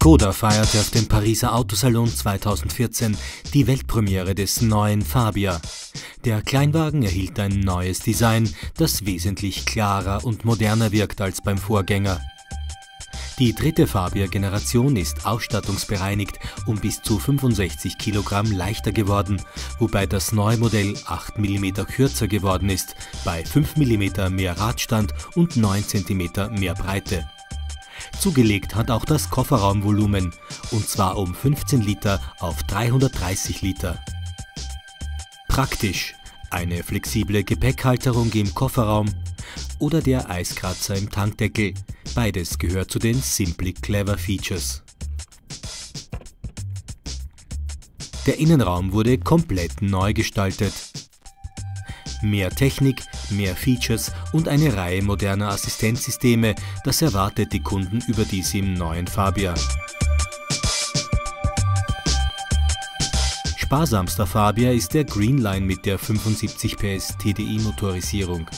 Škoda feierte auf dem Pariser Autosalon 2014 die Weltpremiere des neuen Fabia. Der Kleinwagen erhielt ein neues Design, das wesentlich klarer und moderner wirkt als beim Vorgänger. Die dritte Fabia-Generation ist ausstattungsbereinigt um bis zu 65 Kilogramm leichter geworden, wobei das neue Modell 8 mm kürzer geworden ist, bei 5 mm mehr Radstand und 9 cm mehr Breite. Zugelegt hat auch das Kofferraumvolumen, und zwar um 15 Liter auf 330 Liter. Praktisch: eine flexible Gepäckhalterung im Kofferraum oder der Eiskratzer im Tankdeckel. Beides gehört zu den Simply Clever Features. Der Innenraum wurde komplett neu gestaltet. Mehr Technik, mehr Features und eine Reihe moderner Assistenzsysteme, das erwartet die Kunden überdies im neuen Fabia. Sparsamster Fabia ist der Greenline mit der 75 PS TDI Motorisierung.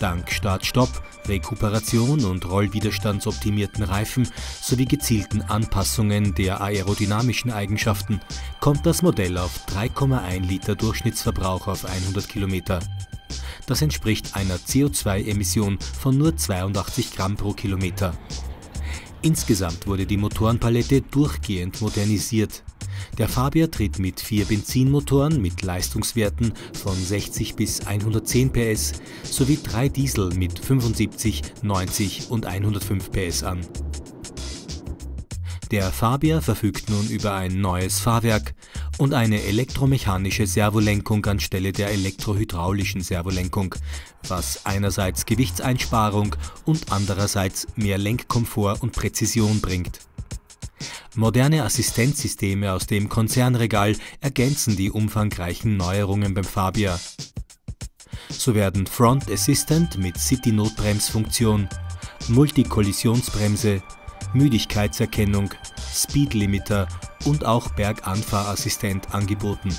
Dank Start-Stopp, Rekuperation und rollwiderstandsoptimierten Reifen sowie gezielten Anpassungen der aerodynamischen Eigenschaften kommt das Modell auf 3,1 Liter Durchschnittsverbrauch auf 100 Kilometer. Das entspricht einer CO2-Emission von nur 82 Gramm pro Kilometer. Insgesamt wurde die Motorenpalette durchgehend modernisiert. Der Fabia tritt mit 4 Benzinmotoren mit Leistungswerten von 60 bis 110 PS sowie 3 Diesel mit 75, 90 und 105 PS an. Der Fabia verfügt nun über ein neues Fahrwerk und eine elektromechanische Servolenkung anstelle der elektrohydraulischen Servolenkung, was einerseits Gewichtseinsparung und andererseits mehr Lenkkomfort und Präzision bringt. Moderne Assistenzsysteme aus dem Konzernregal ergänzen die umfangreichen Neuerungen beim Fabia. So werden Front Assistant mit City-Notbremsfunktion, Multikollisionsbremse, Müdigkeitserkennung, Speedlimiter und auch Berganfahrassistent angeboten.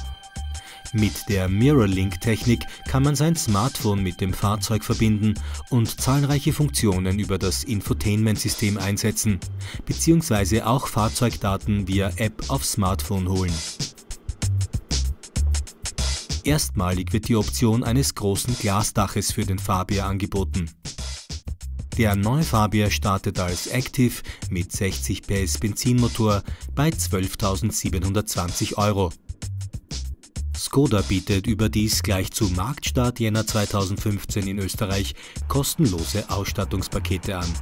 Mit der MirrorLink-Technik kann man sein Smartphone mit dem Fahrzeug verbinden und zahlreiche Funktionen über das Infotainment-System einsetzen, beziehungsweise auch Fahrzeugdaten via App aufs Smartphone holen. Erstmalig wird die Option eines großen Glasdaches für den Fabia angeboten. Der neue Fabia startet als Active mit 60 PS Benzinmotor bei 12.720 Euro. Škoda bietet überdies gleich zu Marktstart Jänner 2015 in Österreich kostenlose Ausstattungspakete an.